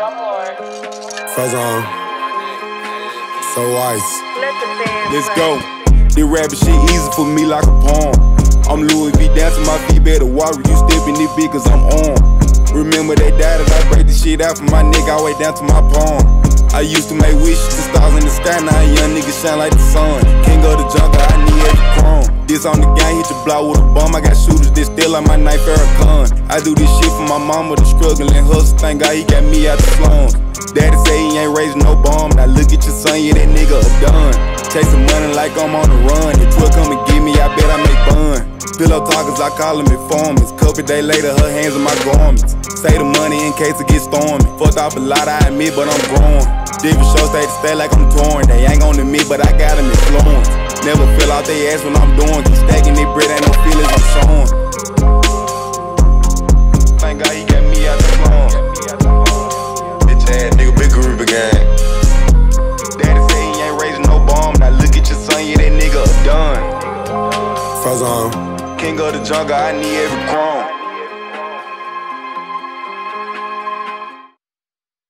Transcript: Fuzz on. So ice. Let's go. The rapping shit easy for me like a pawn. I'm Louis V dancing, my feet better water. You stepping this big cause I'm on. Remember that dad as I break this shit out from my nigga all the way down to my palm. I used to make wishes to stars in the sky, now a young nigga shine like the sun. King of the jungle, I need every crumb. This on the gang, hit the block with a bomb. I got shooters, this still like my knife, Farrakhan. I do this shit for my mama, the struggling hustle. Thank God he got me out the slums. Daddy say he ain't raising no bomb. Now look at your son, yeah, that nigga a done. Chasing money like I'm on the run. If Twill come and get me, I bet I make bun. Pillow talkers, I call them informants. Couple days later, her hands in my garments. Say the money in case it gets stormy. Fucked off a lot, I admit, but I'm growing. Different shows stay to stay like I'm torn. They ain't gonna admit, but I got them influence. Never feel out they ass when I'm doing. Keep stacking their bread, ain't no feelings I'm showing. Thank God he got me out the slums. Bitch ass nigga, big Ruby gang. Daddy say he ain't raising no bomb. Now look at your son, yeah, that nigga done. Fuzz on. King of the jungle, I need every crumb.